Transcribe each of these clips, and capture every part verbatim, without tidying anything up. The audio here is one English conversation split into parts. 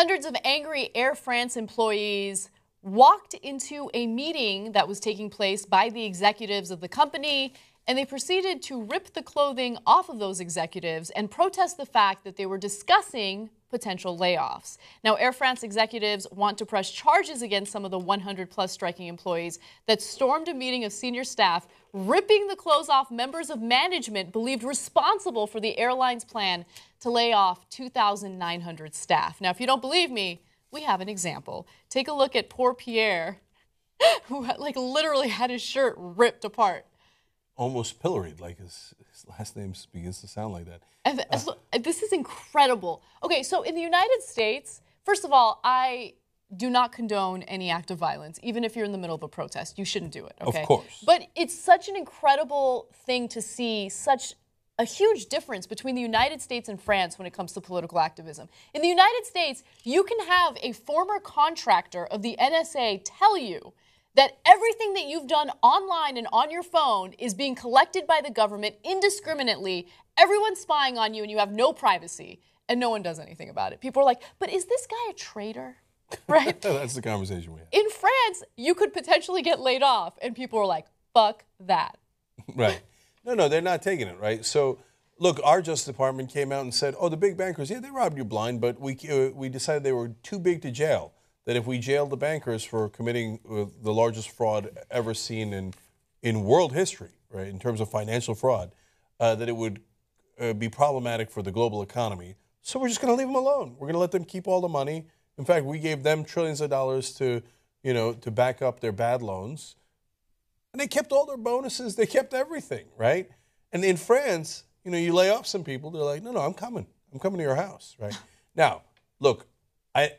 Hundreds of angry Air France employees walked into a meeting that was taking place by the executives of the company, and they proceeded to rip the clothing off of those executives and protest the fact that they were discussing potential layoffs. Now, Air France executives want to press charges against some of the one hundred plus striking employees that stormed a meeting of senior staff, ripping the clothes off members of management believed responsible for the airline's plan to lay off two thousand nine hundred staff. Now, if you don't believe me, we have an example. Take a look at poor Pierre, who had, like literally had his shirt ripped apart. Almost pilloried, like his, his last name begins to sound like that. And, uh, so, this is incredible. Okay, so in the United States, first of all, I do not condone any act of violence. Even if you're in the middle of a protest, you shouldn't do it, okay? Of course. But it's such an incredible thing to see such a huge difference between the United States and France when it comes to political activism. In the United States, you can have a former contractor of the N S A tell you that everything that you've done online and on your phone is being collected by the government indiscriminately. Everyone's spying on you and you have no privacy, and no one does anything about it. People are like, but is this guy a traitor? Right? That's the conversation we have. In France, you could potentially get laid off, and people are like, fuck that. Right. No, no, they're not taking it, right? So, look, our Justice Department came out and said, oh, the big bankers, yeah, they robbed you blind, but we, uh, we decided they were too big to jail. That if we jailed the bankers for committing the largest fraud ever seen in, in world history, right, in terms of financial fraud, uh, that it would uh, be problematic for the global economy. So we're just going to leave them alone. We're going to let them keep all the money. In fact, we gave them trillions of dollars to, you know, to back up their bad loans. And they kept all their bonuses. They kept everything, right? And in France, you know, you lay off some people. They're like, no, no, I'm coming. I'm coming to your house, right? Now, look, I...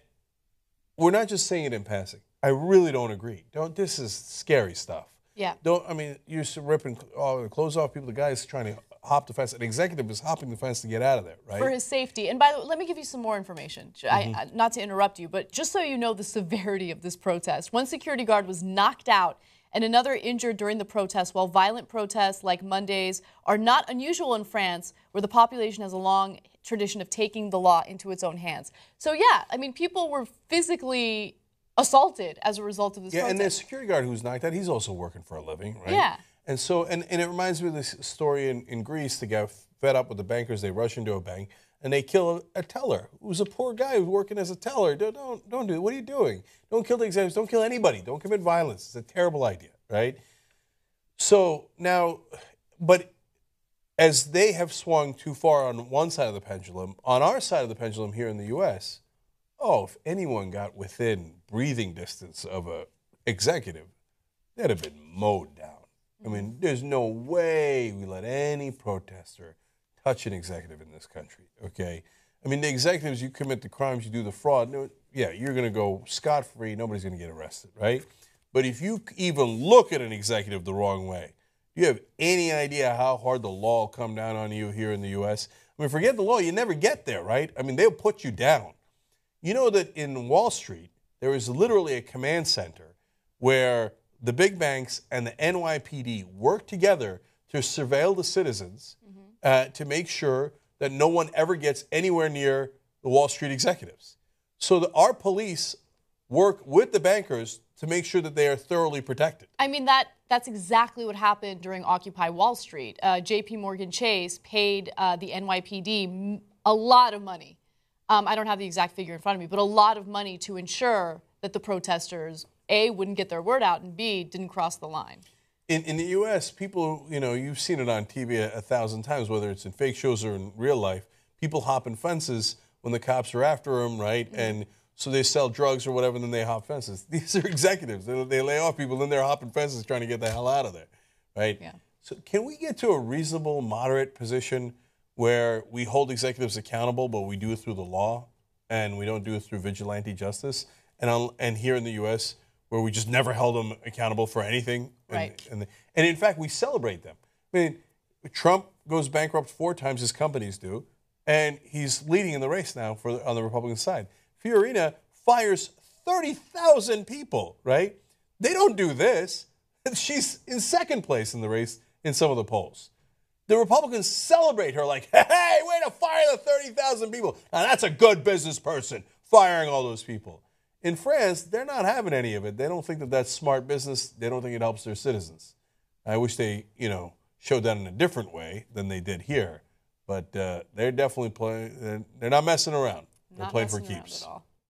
We're not just saying it in passing. I really don't agree. Don't. This is scary stuff. Yeah. Don't. I mean, you're ripping oh, clothes off people. The guy's trying to hop the fence. An executive is hopping the fence to get out of there, right? For his safety. And by the way, let me give you some more information. Mm-hmm. I, not to interrupt you, but just so you know the severity of this protest. One security guard was knocked out and another injured during the protest, while violent protests like Mondays are not unusual in France, where the population has a long tradition of taking the law into its own hands. So yeah, I mean, people were physically assaulted as a result of this yeah, protest. And the security guard who's knocked out, he's also working for a living, right? Yeah. And so, and, and it reminds me of this story in, in Greece. The guy fed up with the bankers, they rush into a bank, and they kill a, a teller, who's a poor guy who's working as a teller. Don't, don't, don't do it. What are you doing? Don't kill the executives. Don't kill anybody. Don't commit violence. It's a terrible idea, right? So now, but as they have swung too far on one side of the pendulum, on our side of the pendulum here in the U S, oh, if anyone got within breathing distance of an executive, they'd have been mowed down. I mean, there's no way we let any protester touch an executive in this country, okay? I mean, the executives, you commit the crimes, you do the fraud, yeah, you're going to go scot-free, nobody's going to get arrested, right? But if you even look at an executive the wrong way, do you have any idea how hard the law will come down on you here in the U S? I mean, forget the law, you never get there, right? I mean, they'll put you down. You know that in Wall Street, there is literally a command center where the big banks and the N Y P D work together to surveil the citizens. Mm-hmm. Uh, to make sure that no one ever gets anywhere near the Wall Street executives. So the, our police work with the bankers to make sure that they are thoroughly protected. I mean, that that's exactly what happened during Occupy Wall Street. Uh, J P. Morgan Chase paid uh, the N Y P D a lot of money. Um, I don't have the exact figure in front of me, but a lot of money to ensure that the protesters, A, wouldn't get their word out, and B, didn't cross the line. In, in the U S, people, you know, you've seen it on T V a, a thousand times, whether it's in fake shows or in real life, people hopping fences when the cops are after them, right? Mm-hmm. And so they sell drugs or whatever, and then they hop fences. These are executives. They, they lay off people, then they're hopping fences trying to get the hell out of there, right? Yeah. So can we get to a reasonable, moderate position where we hold executives accountable, but we do it through the law, and we don't do it through vigilante justice? And, on, and here in the U S, where we just never held them accountable for anything. And, right. and, and in fact, we celebrate them. I mean, Trump goes bankrupt four times, his companies do, and he's leading in the race now for on the Republican side. Fiorina fires thirty thousand people, right? They don't do this. She's in second place in the race in some of the polls. The Republicans celebrate her like, hey, way to fire the thirty thousand people. Now, that's a good business person. firing all those people. In France, they're not having any of it. They don't think that that's smart business. They don't think it helps their citizens. I wish they, you know, showed that in a different way than they did here. But uh, they're definitely playing. They're, they're not messing around. They're not playing for keeps.